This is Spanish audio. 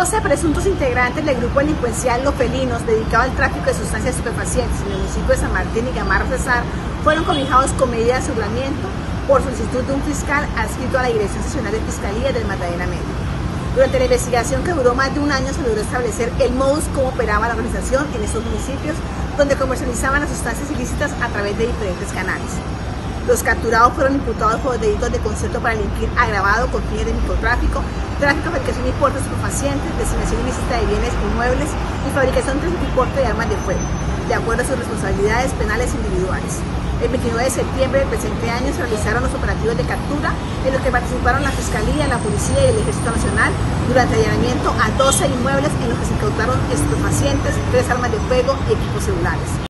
12 presuntos integrantes del grupo delincuencial Los Felinos, dedicado al tráfico de sustancias estupefacientes en el municipio de San Martín y Gamarra Cesar, fueron cobijados con medida de aseguramiento por solicitud de un fiscal adscrito a la Dirección Seccional de Fiscalía del Magdalena Medio. Durante la investigación, que duró más de un año, se logró establecer el modus como operaba la organización en esos municipios, donde comercializaban las sustancias ilícitas a través de diferentes canales. Los capturados fueron imputados por delitos de concierto para delinquir agravado con fines de microtráfico, tráfico, fabricación y porte de estupefacientes, destinación ilícita de bienes inmuebles y fabricación, tráfico y porte de armas de fuego, de acuerdo a sus responsabilidades penales individuales. El 29 de septiembre del presente año se realizaron los operativos de captura, en los que participaron la Fiscalía, la Policía y el Ejército Nacional, durante el allanamiento a 12 inmuebles en los que se incautaron estupefacientes, 3 armas de fuego y equipos celulares.